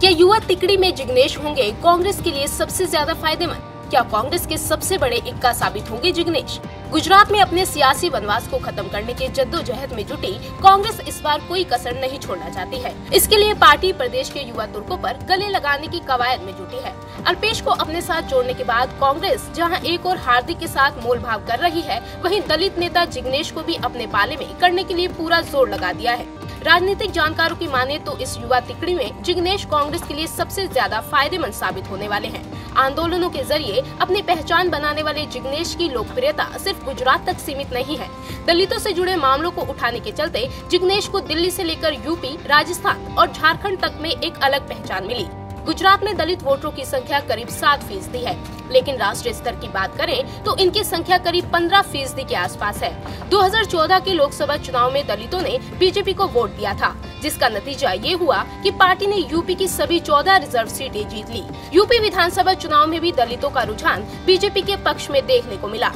क्या युवा तिकड़ी में जिग्नेश होंगे कांग्रेस के लिए सबसे ज्यादा फायदेमंद? क्या कांग्रेस के सबसे बड़े इक्का साबित होंगे जिग्नेश? गुजरात में अपने सियासी वनवास को खत्म करने के जद्दोजहद में जुटी कांग्रेस इस बार कोई कसर नहीं छोड़ना चाहती है। इसके लिए पार्टी प्रदेश के युवा तुर्कों पर गले लगाने की कवायद में जुटी है। अल्पेश को अपने साथ जोड़ने के बाद कांग्रेस जहां एक और हार्दिक के साथ मोलभाव कर रही है, वहीं दलित नेता जिग्नेश को भी अपने पाले में करने के लिए पूरा जोर लगा दिया है। राजनीतिक जानकारों की माने तो इस युवा तिकड़ी में जिग्नेश कांग्रेस के लिए सबसे ज्यादा फायदेमंद साबित होने वाले हैं। आंदोलनों के जरिए अपनी पहचान बनाने वाले जिग्नेश की लोकप्रियता सिर्फ गुजरात तक सीमित नहीं है। दलितों से जुड़े मामलों को उठाने के चलते जिग्नेश को दिल्ली से लेकर यूपी, राजस्थान और झारखंड तक में एक अलग पहचान मिली। गुजरात में दलित वोटरों की संख्या करीब 7% है, लेकिन राष्ट्रीय स्तर की बात करें तो इनकी संख्या करीब 15% के आसपास है। 2014 के लोकसभा चुनाव में दलितों ने बीजेपी को वोट दिया था, जिसका नतीजा ये हुआ कि पार्टी ने यूपी की सभी 14 रिजर्व सीटें जीत ली। यूपी विधानसभा चुनाव में भी दलितों का रुझान बीजेपी के पक्ष में देखने को मिला।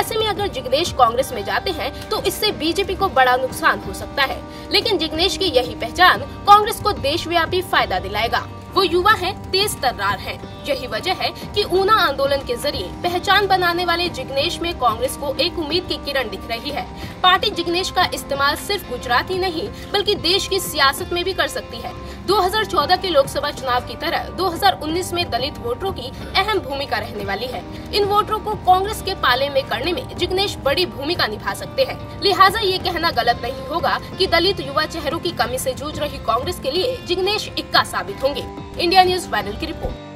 ऐसे में अगर जिग्नेश कांग्रेस में जाते हैं तो इससे बीजेपी को बड़ा नुकसान हो सकता है, लेकिन जिग्नेश की यही पहचान कांग्रेस को देशव्यापी फायदा दिलाएगा। वो युवा हैं, तेज तर्रार हैं। यही वजह है कि ऊना आंदोलन के जरिए पहचान बनाने वाले जिग्नेश में कांग्रेस को एक उम्मीद की किरण दिख रही है। पार्टी जिग्नेश का इस्तेमाल सिर्फ गुजरात ही नहीं बल्कि देश की सियासत में भी कर सकती है। 2014 के लोकसभा चुनाव की तरह 2019 में दलित वोटरों की अहम भूमिका रहने वाली है। इन वोटरों को कांग्रेस के पाले में करने में जिग्नेश बड़ी भूमिका निभा सकते हैं। लिहाजा ये कहना गलत नहीं होगा कि दलित युवा चेहरों की कमी से जूझ रही कांग्रेस के लिए जिग्नेश इक्का साबित होंगे। इंडिया न्यूज़ वायरल की रिपोर्ट।